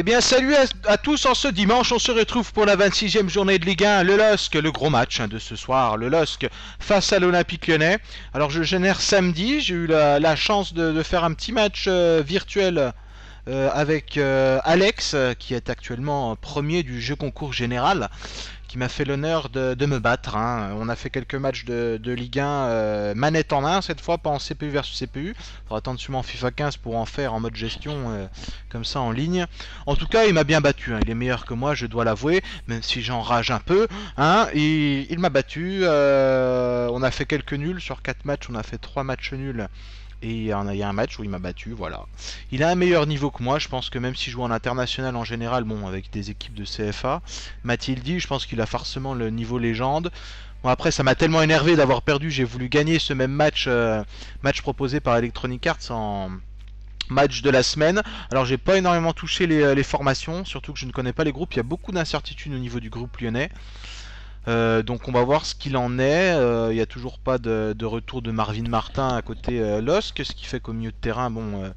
Eh bien, salut à tous en ce dimanche, on se retrouve pour la 26e journée de Ligue 1, le LOSC, le gros match de ce soir, le LOSC face à l'Olympique Lyonnais. Alors je génère samedi, j'ai eu la chance de faire un petit match virtuel avec Alex, qui est actuellement premier du jeu concours général, qui m'a fait l'honneur de me battre, hein. On a fait quelques matchs de Ligue 1 manette en main, cette fois pas en CPU versus CPU. Il faudra attendre sûrement FIFA 15 pour en faire en mode gestion comme ça en ligne. En tout cas il m'a bien battu, hein. Il est meilleur que moi, je dois l'avouer, même si j'enrage un peu, hein. Il m'a battu, on a fait quelques nuls, sur 4 matchs on a fait 3 matchs nuls. Et il y a un match où il m'a battu, voilà. Il a un meilleur niveau que moi, je pense que même s'il joue en international en général, bon, avec des équipes de CFA, m'a-t-il dit, je pense qu'il a forcément le niveau légende. Bon, après, ça m'a tellement énervé d'avoir perdu, j'ai voulu gagner ce même match, match proposé par Electronic Arts en match de la semaine. Alors, j'ai pas énormément touché les formations, surtout que je ne connais pas les groupes, il y a beaucoup d'incertitudes au niveau du groupe lyonnais. Donc on va voir ce qu'il en est. Il n'y a toujours pas de retour de Marvin Martin à côté LOSC, ce qui fait qu'au milieu de terrain, bon,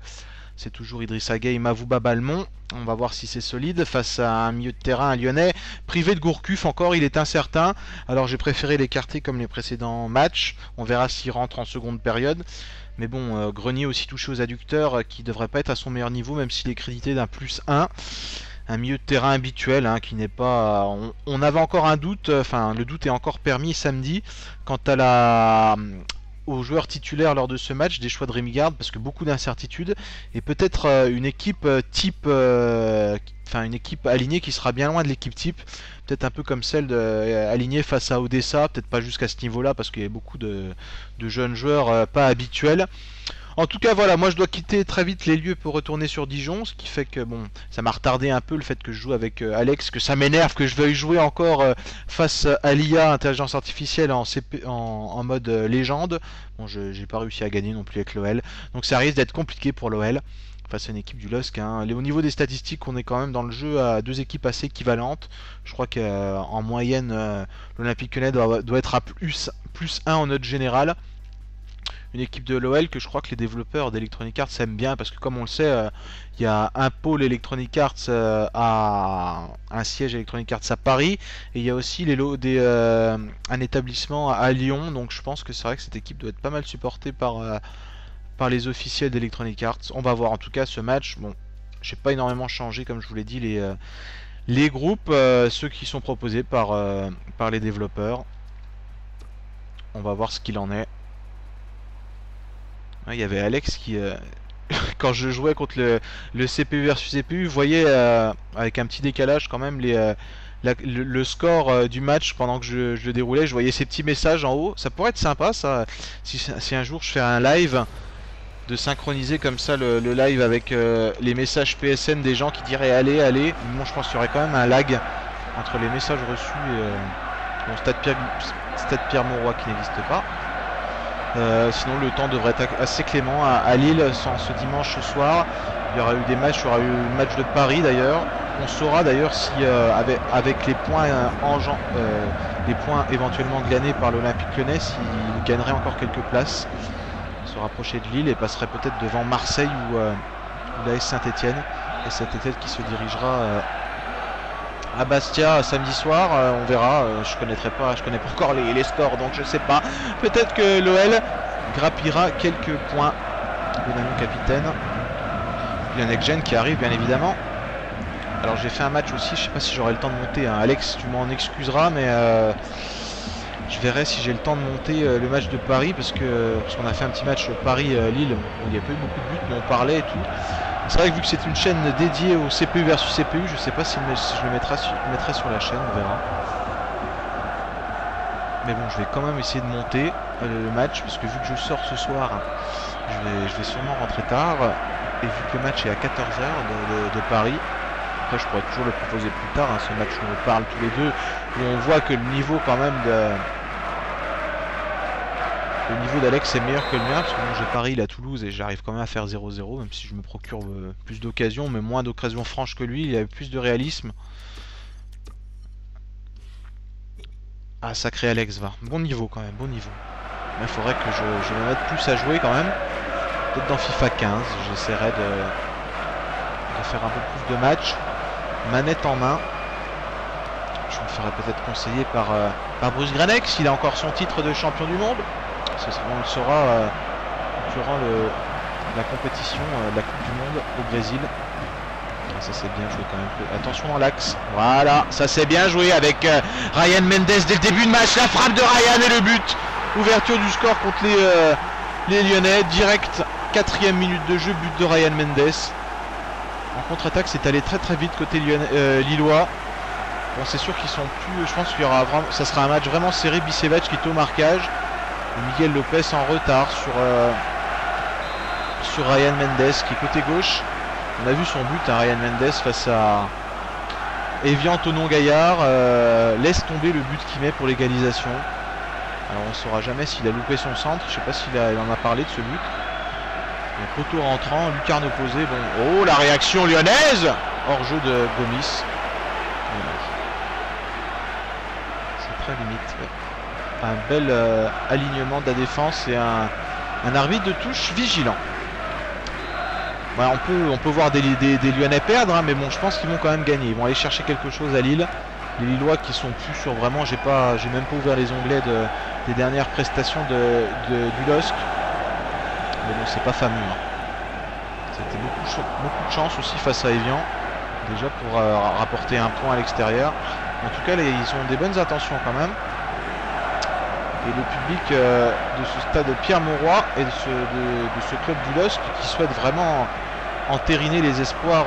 c'est toujours Idrissa Gueye et Mavuba Balmont. On va voir si c'est solide face à un milieu de terrain, un lyonnais privé de Gourcuff encore, il est incertain. Alors j'ai préféré l'écarter comme les précédents matchs. On verra s'il rentre en seconde période. Mais bon, Grenier aussi touché aux adducteurs, qui devrait pas être à son meilleur niveau, même s'il est crédité d'un +1. Un milieu de terrain habituel, hein, qui n'est pas... On avait encore un doute, enfin le doute est encore permis samedi, quant à aux joueurs titulaires lors de ce match, des choix de Rémi Garde, parce que beaucoup d'incertitudes, et peut-être une équipe type, enfin une équipe alignée qui sera bien loin de l'équipe type, peut-être un peu comme celle alignée face à Odessa, peut-être pas jusqu'à ce niveau-là, parce qu'il y a beaucoup de jeunes joueurs pas habituels. En tout cas, voilà, moi je dois quitter très vite les lieux pour retourner sur Dijon, ce qui fait que, bon, ça m'a retardé un peu le fait que je joue avec Alex, que ça m'énerve, que je veuille jouer encore face à l'IA, intelligence artificielle, en mode légende. Bon, j'ai pas réussi à gagner non plus avec l'OL, donc ça risque d'être compliqué pour l'OL face à une équipe du LOSC, hein. Au niveau des statistiques, on est quand même dans le jeu à deux équipes assez équivalentes. Je crois qu'en moyenne, l'Olympique Lyonnais doit être à +1 en note générale. Une équipe de l'OL que je crois que les développeurs d'Electronic Arts aiment bien, parce que comme on le sait, il y a un pôle Electronic Arts à un siège Electronic Arts à Paris, et il y a aussi un établissement à Lyon, donc je pense que c'est vrai que cette équipe doit être pas mal supportée par les officiels d'Electronic Arts. On va voir en tout cas ce match. Bon, j'ai pas énormément changé, comme je vous l'ai dit, les groupes, ceux qui sont proposés par les développeurs. On va voir ce qu'il en est. Il y avait Alex qui, quand je jouais contre le CPU versus CPU, voyait avec un petit décalage quand même le score du match pendant que je le déroulais. Je voyais ces petits messages en haut. Ça pourrait être sympa, ça, si un jour je fais un live, de synchroniser comme ça le live avec les messages PSN des gens qui diraient allez, allez. Bon, je pense qu'il y aurait quand même un lag entre les messages reçus et bon, Stade Pierre-Mauroy qui n'existe pas. Sinon le temps devrait être assez clément à Lille ce dimanche soir. Il y aura eu des matchs, il y aura eu le match de Paris d'ailleurs. On saura d'ailleurs si avec les points les points éventuellement glanés par l'Olympique Lyonnais, s'il gagnerait encore quelques places, se rapprocher de Lille et passerait peut-être devant Marseille ou l'AS Saint-Étienne. Et Saint-Étienne qui se dirigera à Bastia samedi soir, on verra, je connais pas encore les scores, donc je sais pas. Peut-être que l'OL grappillera quelques points. Le nouveau capitaine, Yannick Jeanne qui arrive bien évidemment. Alors j'ai fait un match aussi, je sais pas si j'aurai le temps de monter, hein. Alex, tu m'en excuseras, mais je verrai si j'ai le temps de monter le match de Paris, parce qu'on a fait un petit match Paris-Lille, où il n'y a pas eu beaucoup de buts, mais on parlait et tout. C'est vrai que vu que c'est une chaîne dédiée au CPU versus CPU, je sais pas si je le mettrai sur la chaîne, on verra. Mais bon, je vais quand même essayer de monter le match, parce que vu que je sors ce soir, je vais sûrement rentrer tard. Et vu que le match est à 14h de Paris, après je pourrais toujours le proposer plus tard, hein, ce match où on parle tous les deux, où on voit que le niveau quand même Le niveau d'Alex est meilleur que le mien, parce que bon, j'ai Paris, il a Toulouse et j'arrive quand même à faire 0-0, même si je me procure plus d'occasions, mais moins d'occasions franches que lui, il a plus de réalisme. Ah, sacré Alex, va. Bon niveau quand même, bon niveau. Il faudrait que je me mette plus à jouer quand même. Peut-être dans FIFA 15, j'essaierai de faire un peu plus de matchs. manette en main. Je me ferai peut-être conseiller par Bruce Grannec s'il a encore son titre de champion du monde. On le saura durant la compétition de la Coupe du Monde au Brésil. Ça c'est bien joué quand même. Attention dans l'axe. Voilà, ça c'est bien joué avec Ryan Mendes dès le début de match. La frappe de Ryan et le but. Ouverture du score contre les Lyonnais. Direct, 4e minute de jeu, but de Ryan Mendes. En contre-attaque, c'est allé très très vite côté Lillois. Bon, c'est sûr qu'ils sont plus. Je pense qu'il y aura vraiment. Ça sera un match vraiment serré. Bicevac qui est au marquage. Miguel Lopez en retard sur Ryan Mendes qui est côté gauche. On a vu son but à Ryan Mendes face à Evian Tonon Gaillard. Laisse tomber le but qu'il met pour l'égalisation. Alors on ne saura jamais s'il a loupé son centre. Je ne sais pas s'il en a parlé de ce but. Le poteau rentrant, lucarne opposée. Bon. Oh, la réaction lyonnaise. Hors jeu de Gomis. C'est très limite. Ouais. Un bel alignement de la défense et un arbitre de touche vigilant. Voilà, on peut voir des Lyonnais perdre, hein, mais bon, je pense qu'ils vont quand même gagner. Ils vont aller chercher quelque chose à Lille. Les Lillois qui sont plus sur vraiment, j'ai même pas ouvert les onglets des dernières prestations du LOSC. Mais bon, c'est pas fameux. Hein. C'était beaucoup de chance aussi face à Evian, déjà pour rapporter un point à l'extérieur. En tout cas, ils ont des bonnes intentions quand même. Et le public de ce stade Pierre-Mauroy et de ce club du LOSC qui souhaite vraiment entériner les espoirs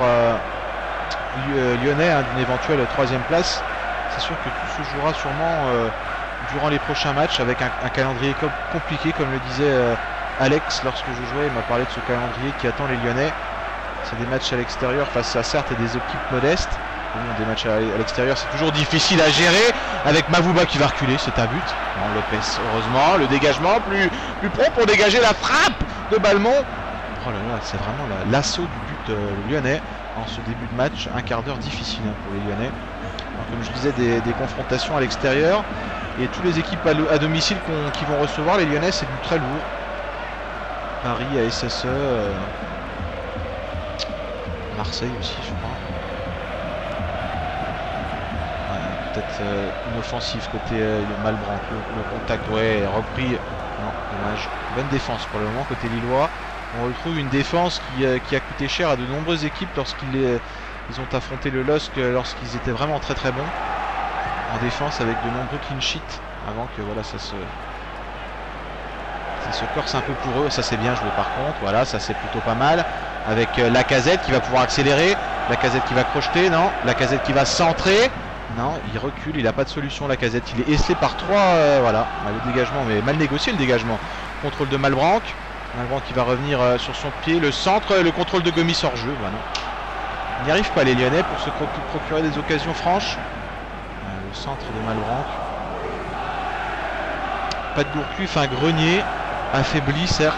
lyonnais, hein, d'une éventuelle 3e place. C'est sûr que tout se jouera sûrement durant les prochains matchs avec un calendrier compliqué, comme le disait Alex lorsque je jouais. Il m'a parlé de ce calendrier qui attend les Lyonnais. C'est des matchs à l'extérieur face à Sarthe et des équipes modestes. Des matchs à l'extérieur, c'est toujours difficile à gérer. Avec Mavuba qui va reculer, c'est un but. Non, Lopez, heureusement, le dégagement plus prompt pour dégager la frappe de Balmont. Oh là là, c'est vraiment l'assaut du but lyonnais en ce début de match. Un quart d'heure difficile, hein, pour les Lyonnais. Alors, comme je disais, des confrontations à l'extérieur et toutes les équipes à domicile qui vont recevoir les Lyonnais, c'est du très lourd. Paris, ASSE, Marseille aussi, je crois. Une offensive côté Malbranque, le contact, ouais, repris, non, dommage. Bonne défense pour le moment côté Lillois. On retrouve une défense qui a coûté cher à de nombreuses équipes lorsqu'ils ont affronté le LOSC, lorsqu'ils étaient vraiment très très bons en défense, avec de nombreux clean sheets avant que voilà ça se corse un peu pour eux. Ça c'est bien joué par contre, voilà, ça c'est plutôt pas mal avec Lacazette qui va pouvoir accélérer, Lacazette qui va crocheter, non, Lacazette qui va centrer. Non, il recule, il n'a pas de solution Lacazette. Il est esselé par 3, voilà. Le dégagement, mais mal négocié le dégagement. Contrôle de Malbranque. Malbranque qui va revenir sur son pied. Le centre, le contrôle de Gomis hors jeu. Bah non. Il n'y arrive pas les Lyonnais pour se procurer des occasions franches. Le centre de Malbranque. Pas de Gourcuff, un Grenier. Affaibli, certes.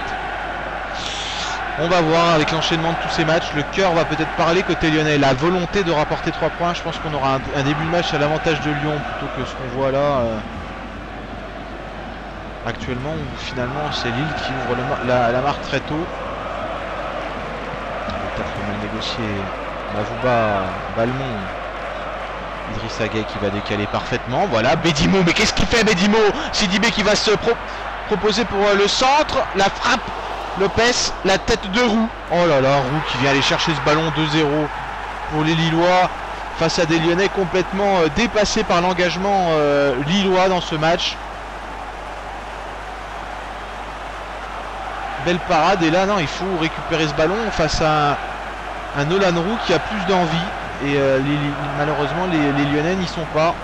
On va voir avec l'enchaînement de tous ces matchs, le cœur va peut-être parler côté lyonnais, la volonté de rapporter 3 points. Je pense qu'on aura un début de match à l'avantage de Lyon plutôt que ce qu'on voit là actuellement, où finalement c'est Lille qui ouvre la marque très tôt. Peut-être mal négocié. Mavuba Balmont. Idrissa Gueye qui va décaler parfaitement. Voilà, Bedimo, mais qu'est-ce qu'il fait Bedimo? Sidibé qui va se proposer pour le centre, la frappe. Lopez, la tête de Roux. Oh là là, Roux qui vient aller chercher ce ballon 2-0 pour les Lillois face à des Lyonnais complètement dépassés par l'engagement lillois dans ce match. Belle parade et là non, il faut récupérer ce ballon face à un Nolan Roux qui a plus d'envie et malheureusement les Lyonnais n'y sont pas.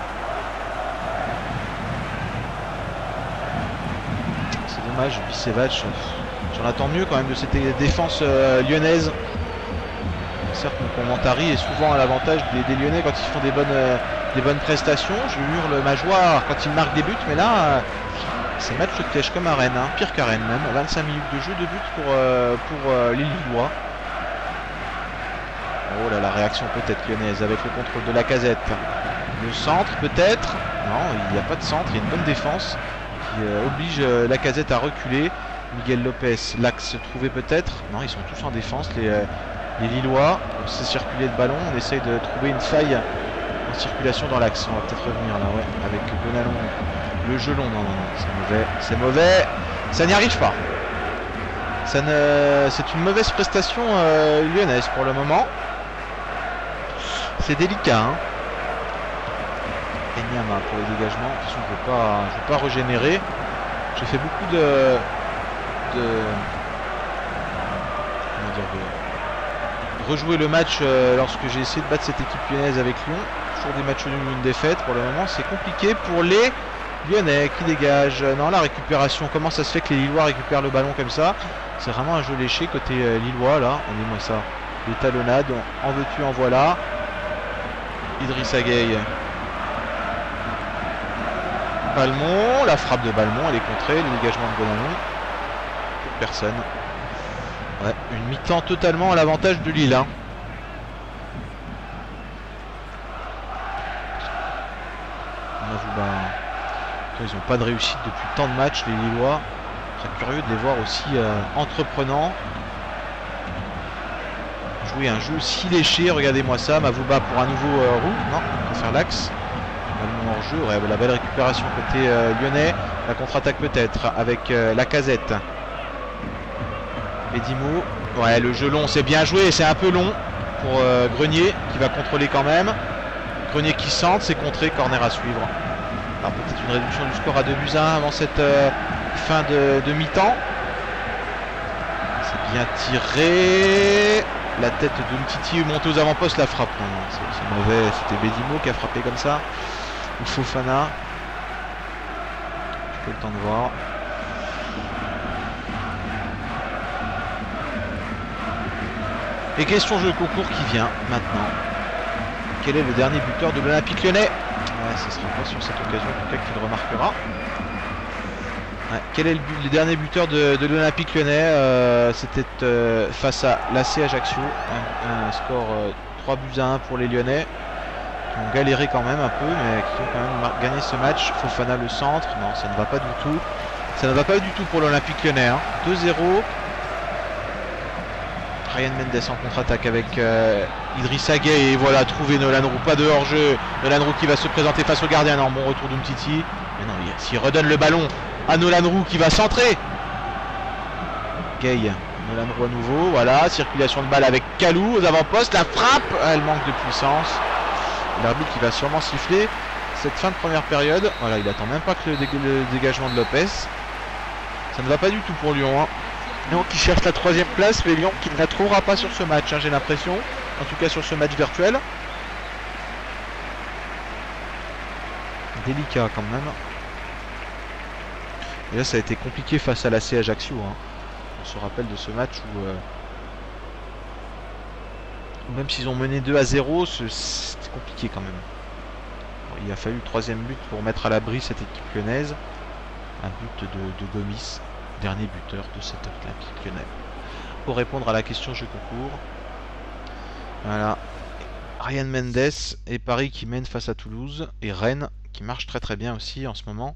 C'est dommage, Bicevac. J'en attends mieux quand même de cette défense lyonnaise. Certes, mon commentary est souvent à l'avantage des Lyonnais quand ils font des bonnes prestations. Je hurle ma joie quand ils marquent des buts, mais là, c'est match de piège comme à Rennes, hein, pire qu'à Rennes même. 25 minutes de jeu, 2 buts pour les Lillois. Oh là, la réaction peut-être lyonnaise avec le contrôle de Lacazette. Le centre peut-être. Non, il n'y a pas de centre, il y a une bonne défense qui oblige Lacazette à reculer. Miguel Lopez, l'axe trouvé peut-être. Non, ils sont tous en défense, les les Lillois. On sait circuler le ballon, on essaye de trouver une faille en circulation dans l'axe. On va peut-être revenir là, ouais, avec Benallon. Le gelon, non, non, non, c'est mauvais, c'est mauvais. Ça n'y arrive pas. Ça ne... C'est une mauvaise prestation lyonnaise pour le moment. C'est délicat, hein. Enyama pour les dégagements. De toute façon, je ne peux pas régénérer. J'ai fait beaucoup de rejouer le match lorsque j'ai essayé de battre cette équipe lyonnaise avec Lyon. Toujours des matchs nuls ou une défaite. Pour le moment, c'est compliqué pour les Lyonnais qui dégagent. Non, la récupération. Comment ça se fait que les Lillois récupèrent le ballon comme ça? C'est vraiment un jeu léché côté Lillois, là. Regardez-moi ça. Des talonnades. En veux-tu, en voilà. Idrissa Gueye. Balmont, la frappe de Balmont, elle est contrée, le dégagement de Bonallon. Personne. Ouais, une mi-temps totalement à l'avantage de Lille. Hein. Ils n'ont pas de réussite depuis tant de matchs, les Lillois. Très curieux de les voir aussi entreprenants. Jouer un jeu si léché, regardez-moi ça. Mavuba pour un nouveau roux. Non, on va faire l'axe. Balmont en jeu, ouais, la belle récupération côté lyonnais. La contre-attaque peut-être avec Lacazette. Bedimo. Ouais, le jeu long, c'est bien joué. C'est un peu long pour Grenier qui va contrôler quand même. Grenier qui centre, c'est contré, corner à suivre. Alors peut-être une réduction du score à 2-1 avant cette fin de mi-temps. C'est bien tiré. La tête de Mtiti montée aux avant-postes, la frappe. Non, non, c'est mauvais. C'était Bedimo qui a frappé comme ça. Ou Fofana. J'ai pas le temps de voir. Et question jeu concours qui vient maintenant. Quel est le dernier buteur de l'Olympique lyonnais? Ouais, ce sera pas sur cette occasion, en tout cas qu'il remarquera. Ouais, quel est le dernier buteur de l'Olympique lyonnais? C'était face à l'AC Ajaccio. Un score 3-1 pour les Lyonnais. Qui ont galéré quand même un peu, mais qui ont quand même gagné ce match. Fofana le centre. Non, ça ne va pas du tout. Ça ne va pas du tout pour l'Olympique lyonnais. Hein. 2-0. Ryan Mendes en contre-attaque avec Idrissa Gueye. Et voilà, trouvé Nolan Roux. Pas de hors-jeu. Nolan Roux qui va se présenter face au gardien. Non, bon retour d'Umtiti. Mais non, s'il redonne le ballon à Nolan Roux qui va centrer. Gueye. Nolan Roux à nouveau. Voilà, circulation de balle avec Kalou aux avant-postes. La frappe. Elle manque de puissance. L'arbitre qui va sûrement siffler cette fin de première période. Voilà, il attend même pas que le dégagement de Lopez. Ça ne va pas du tout pour Lyon. Hein. Lyon qui cherche la 3e place, mais Lyon qui ne la trouvera pas sur ce match, hein, j'ai l'impression. En tout cas sur ce match virtuel. Délicat quand même. Et là ça a été compliqué face à l'AC Ajaccio. Hein. On se rappelle de ce match où... Même s'ils ont mené 2-0, c'était compliqué quand même. Bon, il a fallu le 3e but pour mettre à l'abri cette équipe lyonnaise. Un but de Gomis, dernier buteur de cette Olympique lyonnais. Pour répondre à la question jeu concours, voilà. Ryan Mendes et Paris qui mène face à Toulouse. Et Rennes qui marche très très bien aussi en ce moment.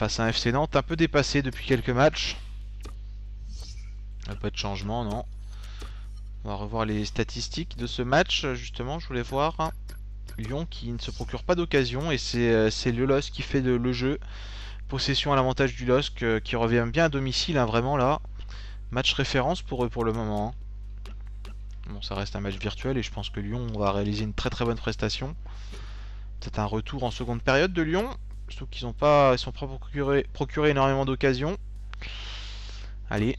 Face à un FC Nantes un peu dépassé depuis quelques matchs. Pas de changement, non. On va revoir les statistiques de ce match. Justement, je voulais voir hein, Lyon qui ne se procure pas d'occasion. Et c'est le LOSC qui fait le jeu. Possession à l'avantage du LOSC qui revient bien à domicile. Hein, vraiment là, match référence pour eux pour le moment. Hein. Bon, ça reste un match virtuel et je pense que Lyon va réaliser une très très bonne prestation. Peut-être un retour en seconde période de Lyon. Surtout qu'ils ne sont pas procuré énormément d'occasions. Allez.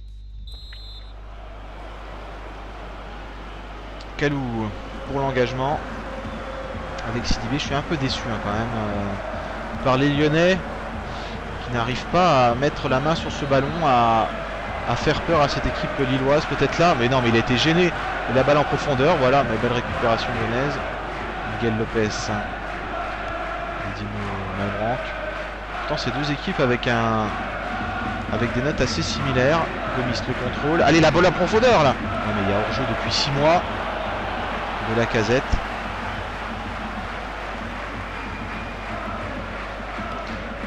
Kalou pour l'engagement avec Sidibé. Je suis un peu déçu hein, quand même par les Lyonnais qui n'arrivent pas à mettre la main sur ce ballon, à faire peur à cette équipe lilloise peut-être là. Mais non, mais il a été gêné. La balle en profondeur, voilà, mais belle récupération lyonnaise. Miguel Lopez, Malbranque. Pourtant ces deux équipes avec des notes assez similaires. Gomis le contrôle. Allez, la balle en profondeur là. Non mais il y a hors-jeu depuis 6 mois. De Lacazette.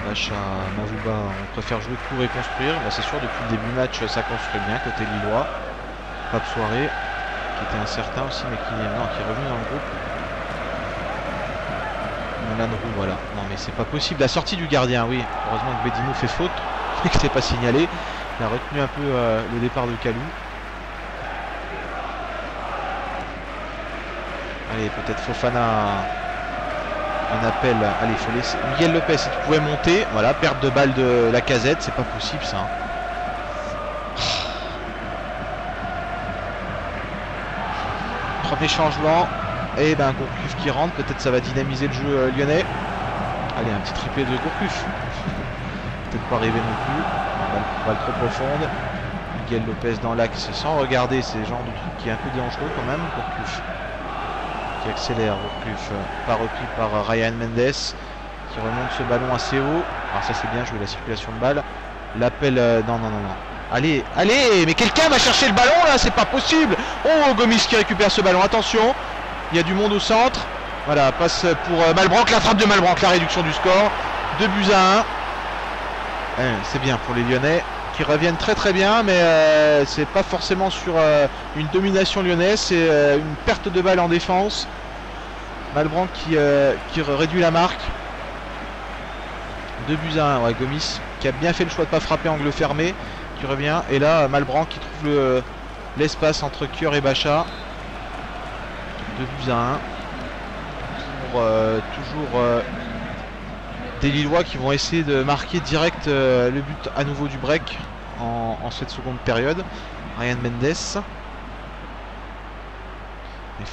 Vache à Mavuba, on préfère jouer court et construire. Ben c'est sûr, depuis le début du match, ça construit bien côté Lillois. Pape soirée. qui était incertain aussi, mais qui est revenu dans le groupe. Nolan Roux, voilà. Non mais c'est pas possible. La sortie du gardien, oui. Heureusement que Bedimo fait faute et que c'est pas signalé. Il a retenu un peu le départ de Kalou. Allez, peut-être Fofana. Un appel. Allez, il faut laisser. Miguel Lopez, si tu pouvais monter. Voilà, perte de balle de Lacazette. C'est pas possible ça. Premier changement. Et ben Gourcuff qui rentre, peut-être ça va dynamiser le jeu lyonnais. Allez, un petit triplé de Gourcuff. Peut-être pas arrivé non plus. Balle trop profonde. Miguel Lopez dans l'axe sans regarder, c'est le genre de truc qui est un peu dangereux quand même. Gourcuff qui accélère. Gourcuff pas repris par Ryan Mendes qui remonte ce ballon assez haut. Alors ça c'est bien joué, la circulation de balle. L'appel... non. Allez, allez, mais quelqu'un va chercher le ballon là, c'est pas possible. Oh, Gomis qui récupère ce ballon, attention. Il y a du monde au centre. Voilà, passe pour Malbranque, la frappe de Malbranque, la réduction du score. 2 buts à 1. C'est bien pour les Lyonnais qui reviennent très bien, mais c'est pas forcément sur une domination lyonnaise, c'est une perte de balle en défense. Malbranque qui réduit la marque. 2 buts à 1, ouais, Gomis qui a bien fait le choix de pas frapper angle fermé. Qui revient, et là Malbranque qui trouve l'espace entre Kier et Bacha. 2 buts à 1 pour toujours des Lillois qui vont essayer de marquer direct le but à nouveau du break en cette seconde période. Ryan Mendes, il faut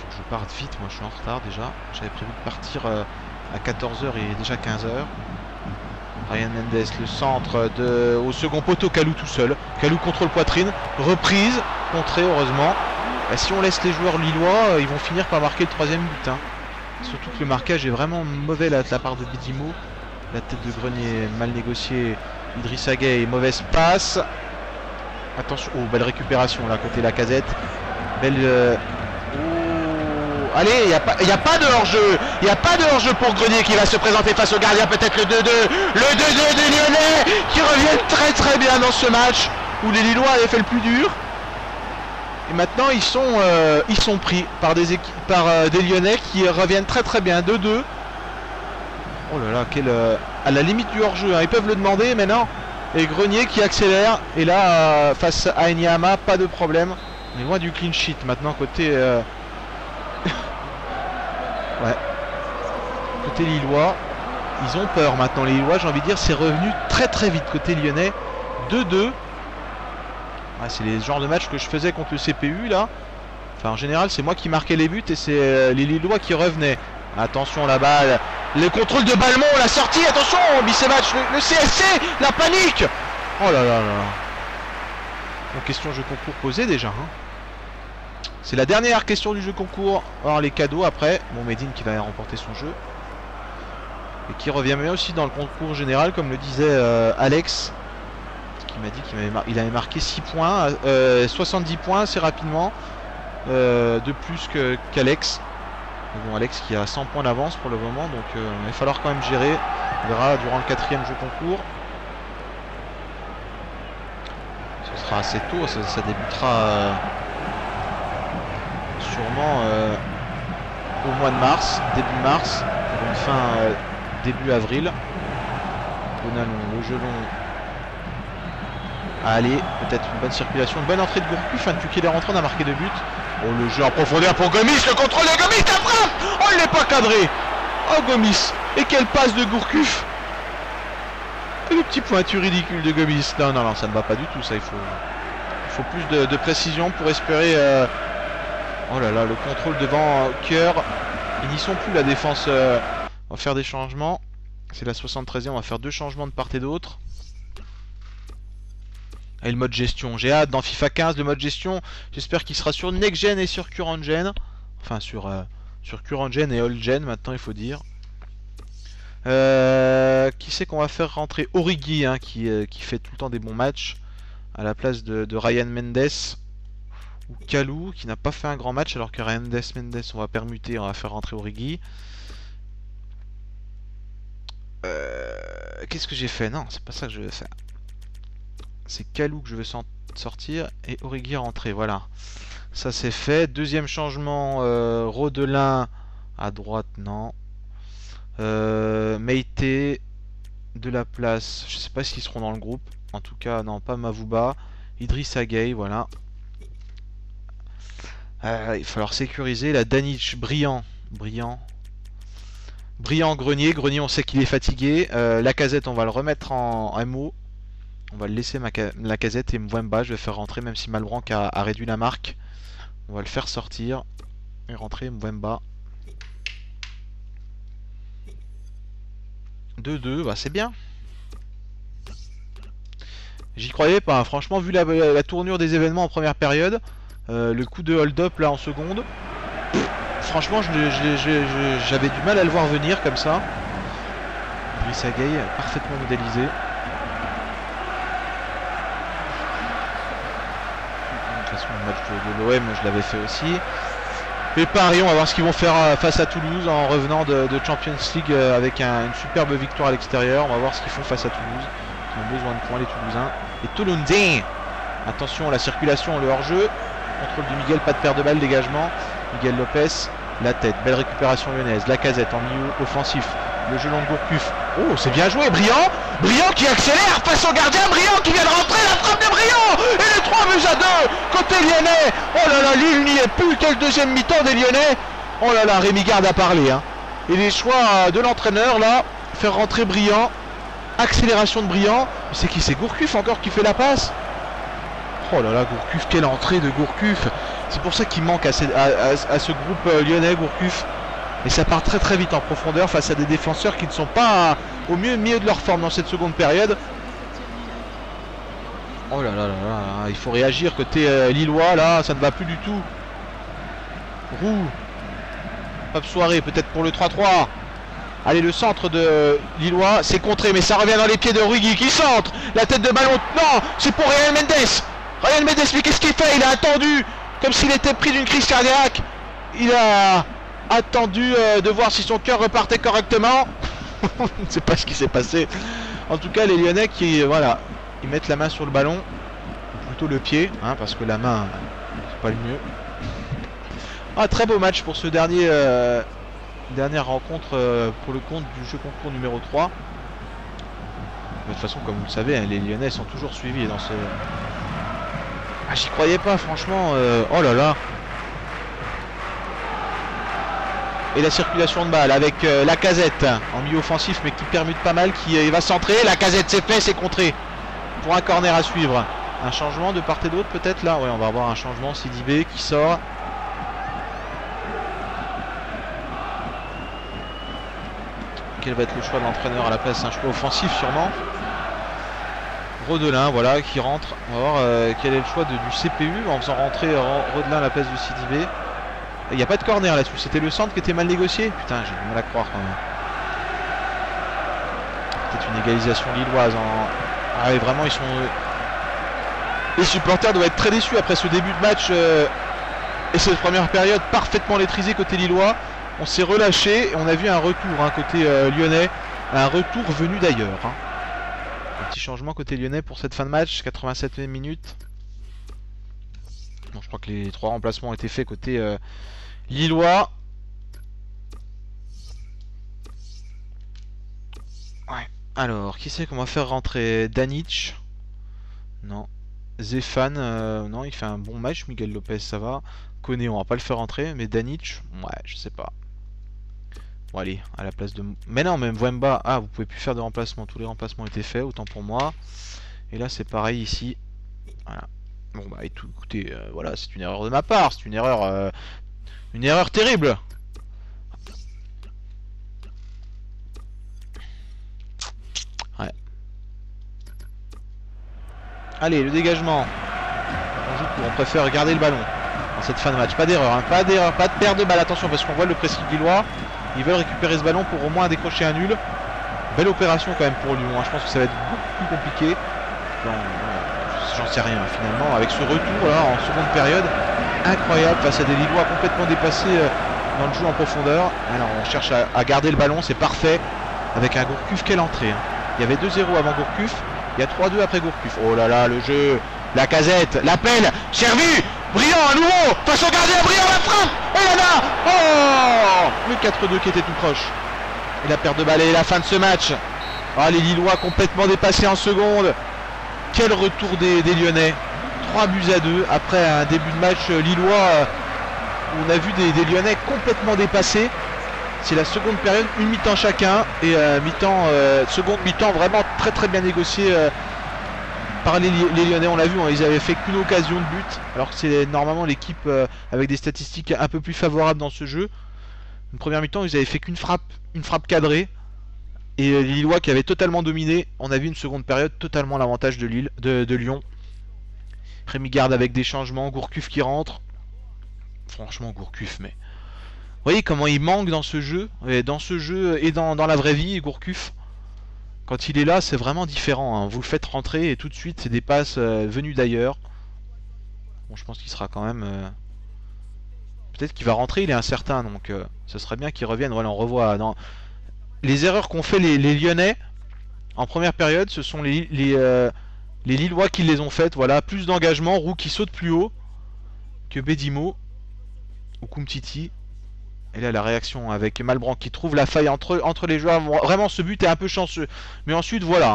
que je parte vite, moi je suis en retard déjà, j'avais prévu de partir à 14h et il est déjà 15h. Ryan Mendes, le centre au second poteau, Kalou tout seul. Kalou contrôle poitrine, reprise, contrée heureusement. Et si on laisse les joueurs lillois, ils vont finir par marquer le 3e but. Hein. Surtout que le marquage est vraiment mauvais de la part de Bedimo. La tête de Grenier mal négociée. Idrissa Gueye, mauvaise passe. Attention, oh, belle récupération là côté Lacazette. Belle... Allez, il n'y a pas de hors-jeu. Il n'y a pas de hors-jeu pour Grenier qui va se présenter face au gardien. Peut-être le 2-2. Le 2-2 des Lyonnais qui reviennent très bien dans ce match où les Lillois avaient fait le plus dur. Et maintenant, ils sont pris par des Lyonnais qui reviennent très bien. 2-2. Oh là là, à la limite du hors-jeu. Hein. Ils peuvent le demander maintenant. Et Grenier qui accélère. Et là, face à Enyama, pas de problème. On est loin du clean sheet maintenant côté... Ouais. Côté Lillois, ils ont peur maintenant. Les Lillois, j'ai envie de dire, c'est revenu très vite côté lyonnais. 2-2. Ah, c'est les genres de matchs que je faisais contre le CPU là. Enfin, en général, c'est moi qui marquais les buts et c'est les Lillois qui revenaient. Attention la balle. Le contrôle de Balmont, la sortie. Attention, Bicematch, le CSC, la panique. Oh là là là. Bon, question jeu concours posée déjà. Hein. C'est la dernière question du jeu concours. Alors les cadeaux après. Bon, Medine qui va remporter son jeu. Et qui revient bien aussi dans le concours général, comme le disait Alex. Qui m'a dit qu'il avait marqué 6 points. 70 points assez rapidement. De plus qu'Alex. Bon, Alex qui a 100 points d'avance pour le moment. Donc il va falloir quand même gérer. On verra durant le 4e jeu concours. Ce sera assez tôt. Ça débutera... sûrement au mois de mars, début mars, pour une fin début avril. Bonalon, le gelon. Allez, peut-être une bonne circulation, une bonne entrée de Gourcuff, un tuquet de rentrant, on a marqué 2 buts. Oh, le jeu en profondeur pour Gomis, le contrôle de Gomis, la frappe. Oh, il n'est pas cadré. Oh, Gomis, et quelle passe de Gourcuff. Et le petit pointu ridicule de Gomis. Non, ça ne va pas du tout, ça, il faut plus de précision pour espérer... Oh là là, le contrôle devant Kier. Ils n'y sont plus, la défense. On va faire des changements. C'est la 73e, on va faire 2 changements de part et d'autre. Et le mode gestion, j'ai hâte. Dans FIFA 15, le mode gestion, j'espère qu'il sera sur Next Gen et sur Current Gen. Enfin, sur Current Gen et Old Gen, maintenant, il faut dire. Qui c'est qu'on va faire rentrer? Origi, hein, qui fait tout le temps des bons matchs. À la place de Ryan Mendes. Ou Kalou qui n'a pas fait un grand match, alors que Mendes on va permuter, on va faire rentrer Origi. Qu'est-ce que j'ai fait? Non, c'est pas ça que je veux faire. C'est Kalou que je veux sortir et Origi rentrer, voilà. Ça c'est fait. Deuxième changement, Rodelin à droite, non. Meïté de la place. Je sais pas s'ils seront dans le groupe. En tout cas, non, pas Mavuba. Idrissa Gueye, voilà. Il va falloir sécuriser. La Danich, Briand, Grenier. Grenier, on sait qu'il est fatigué. Lacazette, on va le remettre en MO. On va le laisser Lacazette et Mwemba. Je vais faire rentrer, même si Malbranque a réduit la marque. On va le faire sortir et rentrer Mwemba. 2-2, bah c'est bien. J'y croyais pas, franchement, vu la tournure des événements en première période, le coup de hold-up là en seconde, franchement, j'avais du mal à le voir venir comme ça. Idrissa Gueye, parfaitement modélisé. De toute façon, le match de l'OM, je l'avais fait aussi. Et Paris, on va voir ce qu'ils vont faire face à Toulouse en revenant de Champions League avec une superbe victoire à l'extérieur. On va voir ce qu'ils font face à Toulouse. Ils ont besoin de points, les Toulousains. Et Toulouse. Attention, la circulation, le hors-jeu. Contrôle de Miguel, pas de perte de balle, dégagement. Miguel Lopez, la tête. Belle récupération lyonnaise. Lacazette en milieu offensif. Le jeu long de Gourcuff. Oh, c'est bien joué, Briand. Briand qui accélère face au gardien. Briand qui vient de rentrer, la frappe de Briand. Et les 3-2 côté lyonnais. Oh là là, Lille n'y est plus. Quel deuxième mi-temps des Lyonnais. Oh là là, Rémi Garde a parlé, hein. Et les choix de l'entraîneur là, faire rentrer Briand. Accélération de Briand. C'est qui? C'est Gourcuff encore qui fait la passe. Oh là là, Gourcuff, quelle entrée de Gourcuff. C'est pour ça qu'il manque à ce groupe lyonnais, Gourcuff. Et ça part très très vite en profondeur face à des défenseurs qui ne sont pas au milieu de leur forme dans cette seconde période. Oh là là là là, il faut réagir côté Lillois, là, ça ne va plus du tout. Roux. Pape Soirée, peut-être pour le 3-3. Allez, le centre de Lillois, c'est contré, mais ça revient dans les pieds de Origi qui centre. La tête de ballon, non, c'est pour Ryan Mendes. Ryan Mendes, mais qu'est-ce qu'il fait? Il a attendu, comme s'il était pris d'une crise cardiaque. Il a attendu de voir si son cœur repartait correctement. C'est pas ce qui s'est passé. En tout cas, les Lyonnais qui, voilà, ils mettent la main sur le ballon, ou plutôt le pied, hein, parce que la main, c'est pas le mieux. Ah, très beau match pour ce dernier, dernière rencontre pour le compte du jeu concours numéro 3. De toute façon, comme vous le savez, hein, les Lyonnais sont toujours suivis dans ce... Ah, j'y croyais pas, franchement. Oh là là. Et la circulation de balle avec Lacazette en milieu offensif, mais qui permute pas mal, qui va centrer. Lacazette, c'est fait, c'est contré pour un corner à suivre. Un changement de part et d'autre peut-être là. Ouais, on va avoir un changement. Sidibé qui sort. Quel va être le choix de l'entraîneur à la place? Un choix offensif sûrement. Rodelin, voilà, qui rentre. On va voir quel est le choix du CPU en faisant rentrer Rodelin à la place de Sidibé. Il n'y a pas de corner là-dessus, c'était le centre qui était mal négocié. Putain, j'ai du mal à croire quand même. Peut-être une égalisation lilloise. En... Ah oui, vraiment, ils sont... Les supporters doivent être très déçus après ce début de match et cette première période parfaitement maîtrisée côté lillois. On s'est relâché et on a vu un retour, hein, côté lyonnais, un retour venu d'ailleurs, hein. Un petit changement côté lyonnais pour cette fin de match, 87e minute. Bon, je crois que les trois remplacements ont été faits côté lillois. Ouais. Alors, qui c'est qu'on va faire rentrer? Danich? Non. Zéphane, non, il fait un bon match. Miguel Lopez, ça va. Koné, on va pas le faire rentrer. Mais Danich, ouais, je sais pas. Bon, allez, à la place de... Mais non, même Mwemba. Ah, vous pouvez plus faire de remplacement. Tous les remplacements ont été faits, autant pour moi. Et là, c'est pareil ici. Voilà. Bon bah écoutez, voilà, c'est une erreur de ma part, c'est une erreur terrible. Ouais. Allez, le dégagement. On préfère garder le ballon dans cette fin de match. Pas d'erreur, hein, pas d'erreur, pas de perte de balle. Attention parce qu'on voit le pressing lillois. Ils veulent récupérer ce ballon pour au moins décrocher un nul. Belle opération quand même pour Lyon, hein. Je pense que ça va être beaucoup plus compliqué. J'en sais rien finalement, avec ce retour là en seconde période, incroyable face à des Lillois complètement dépassés dans le jeu en profondeur. Alors on cherche à garder le ballon, c'est parfait, avec un Gourcuff, quelle entrée, hein. Il y avait 2-0 avant Gourcuff, il y a 3-2 après Gourcuff. Oh là là, le jeu, Lacazette, l'appel, servi Briand à nouveau, face au gardien, Briand la frappe. Et il y en a. Oh, le 4-2 qui était tout proche. Et la perte de balle et la fin de ce match. Ah, les Lillois complètement dépassés en seconde. Quel retour des Lyonnais. 3-2 après un début de match lillois où on a vu des Lyonnais complètement dépassés. C'est la seconde période, une mi-temps chacun. Et seconde mi-temps vraiment très très bien négociée par les Lyonnais. On l'a vu, hein, ils avaient fait qu'une occasion de but. Alors que c'est normalement l'équipe avec des statistiques un peu plus favorables dans ce jeu. Une première mi-temps, ils avaient fait qu'une frappe, cadrée. Et les Lillois qui avaient totalement dominé. On a vu une seconde période totalement à l'avantage de Lyon. Rémi Garde avec des changements, Gourcuff qui rentre. Franchement Gourcuff, mais... Vous voyez comment il manque dans ce jeu. Et dans ce jeu et dans la vraie vie, Gourcuff. Quand il est là, c'est vraiment différent, hein. Vous le faites rentrer et tout de suite, c'est des passes venues d'ailleurs. Bon, je pense qu'il sera quand même... Peut-être qu'il va rentrer, il est incertain, donc ce serait bien qu'il revienne. Voilà, on revoit... Dans... Les erreurs qu'ont fait les Lyonnais en première période, ce sont les Lillois qui les ont faites. Voilà, plus d'engagement, Roux qui saute plus haut que Bedimo ou Koumtiti. Et là la réaction avec Malbranque qui trouve la faille entre les joueurs. Vraiment ce but est un peu chanceux. Mais ensuite voilà,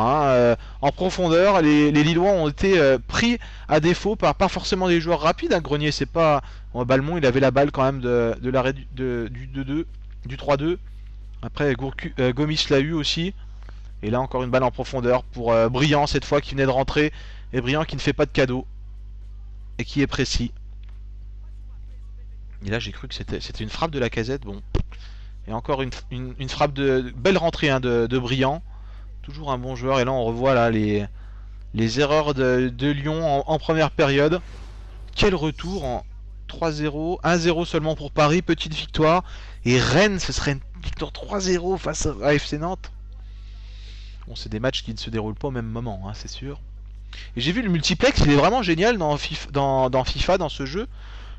hein, en profondeur, les Lillois ont été pris à défaut par pas forcément des joueurs rapides. Hein. Grenier c'est pas... Balmont il avait la balle quand même de l'arrêt du 3-2. Après Gomis l'a eu aussi. Et là encore une balle en profondeur pour Briand cette fois qui venait de rentrer. Et Briand qui ne fait pas de cadeau. Et qui est précis. Et là j'ai cru que c'était une frappe de Lacazette. Bon. Et encore une frappe de... Belle rentrée hein, de Briand. Toujours un bon joueur. Et là on revoit là les erreurs de Lyon en première période. Quel retour en 3-0. 1-0 seulement pour Paris. Petite victoire. Et Rennes ce serait une victoire 3-0 face à FC Nantes. Bon, c'est des matchs qui ne se déroulent pas au même moment, hein, c'est sûr. Et j'ai vu le multiplex, il est vraiment génial dans ce jeu.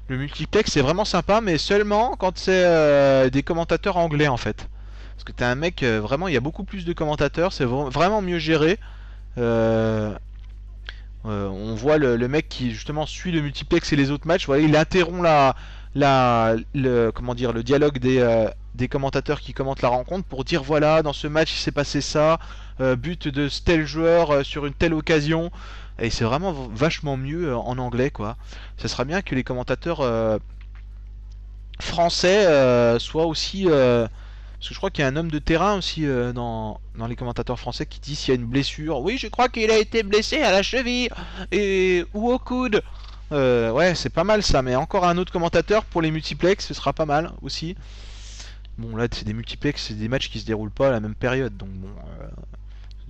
Le multiplex, c'est vraiment sympa, mais seulement quand c'est des commentateurs anglais, en fait. Parce que t'es un mec, vraiment, il y a beaucoup plus de commentateurs, c'est vraiment mieux géré. On voit le mec qui, justement, suit le multiplex et les autres matchs. Voilà, il interrompt le dialogue des commentateurs qui commentent la rencontre pour dire voilà dans ce match il s'est passé ça, but de tel joueur sur une telle occasion, et c'est vraiment vachement mieux en anglais quoi. Ça sera bien que les commentateurs français soient aussi parce que je crois qu'il y a un homme de terrain aussi dans les commentateurs français qui dit s'il y a une blessure, oui je crois qu'il a été blessé à la cheville et ou au coude. Ouais c'est pas mal ça, mais encore un autre commentateur pour les multiplex, ce sera pas mal aussi. Bon là c'est des multiplex, c'est des matchs qui se déroulent pas à la même période, donc bon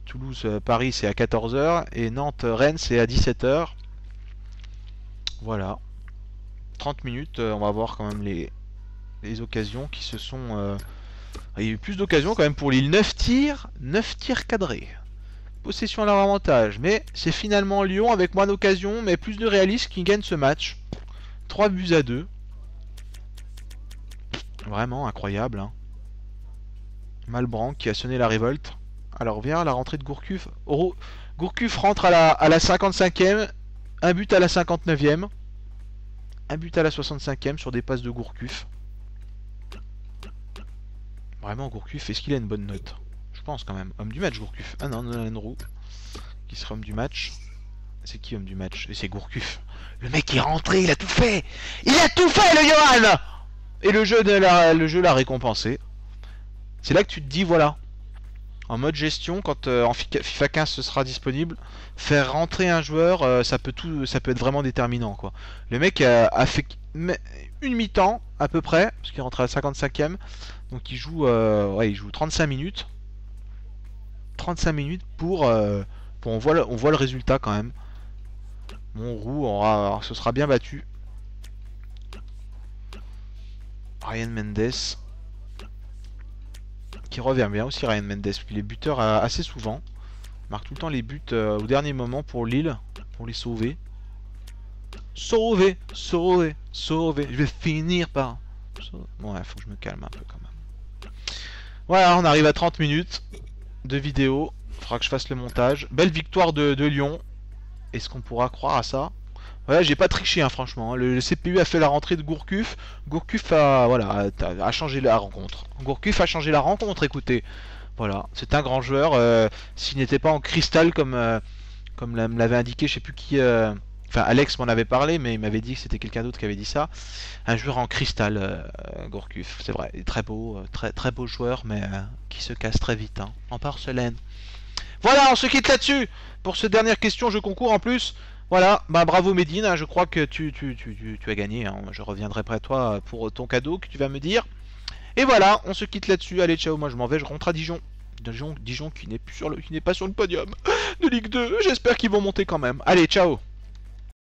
Toulouse Paris c'est à 14h et Nantes Rennes c'est à 17h. Voilà 30 minutes, on va voir quand même les occasions qui se sont il y a eu plus d'occasions quand même pour Lille, 9 tirs cadrés. Possession à leur avantage, mais c'est finalement Lyon avec moins d'occasions, mais plus de réalisme qui gagne ce match. 3-2. Vraiment incroyable. Hein. Malbranque qui a sonné la révolte. Alors vient la rentrée de Gourcuff. Gourcuff rentre à la 55e, un but à la 59e, un but à la 65e sur des passes de Gourcuff. Vraiment Gourcuff, est-ce qu'il a une bonne note ? Je pense quand même. Homme du match Gourcuff. Ah non, Nolan Roux qui sera homme du match. C'est qui homme du match? Et c'est Gourcuff. Le mec est rentré, il a tout fait. Il a tout fait le Johan. Et le jeu l'a récompensé. C'est là que tu te dis voilà. En mode gestion, quand en FIFA 15 ce sera disponible, faire rentrer un joueur, ça peut être vraiment déterminant quoi. Le mec a fait une mi-temps à peu près, parce qu'il rentre à la 55e. Donc il joue 35 minutes. 35 minutes pour on voit le résultat quand même. Mon Roux se sera bien battu. Ryan Mendes qui revient bien aussi. Ryan Mendes qui est buteur assez souvent, marque tout le temps les buts au dernier moment pour Lille, pour les sauver. Sauver. Je vais finir par... Ouais, faut que je me calme un peu quand même. Voilà, on arrive à 30 minutes. De vidéo, il faudra que je fasse le montage. Belle victoire de Lyon. Est-ce qu'on pourra croire à ça? Voilà, j'ai pas triché, hein, franchement. Le CPU a fait la rentrée de Gourcuff. Gourcuff a, voilà, a changé la rencontre. Gourcuff a changé la rencontre, écoutez. Voilà, c'est un grand joueur. S'il n'était pas en cristal, comme me l'avait indiqué, je sais plus qui... Enfin, Alex m'en avait parlé, mais il m'avait dit que c'était quelqu'un d'autre qui avait dit ça. Un joueur en cristal, Gourcuff, c'est vrai. Il est très beau, très beau joueur, mais qui se casse très vite, hein, en porcelaine. Voilà, on se quitte là-dessus. Pour cette dernière question, je concours en plus. Voilà, bah bravo Médine, hein, je crois que tu as gagné. Hein. Je reviendrai près de toi pour ton cadeau que tu vas me dire. Et voilà, on se quitte là-dessus. Allez, ciao, moi je m'en vais, je rentre à Dijon. Dijon qui n'est pas sur le podium de Ligue 2. J'espère qu'ils vont monter quand même. Allez, ciao.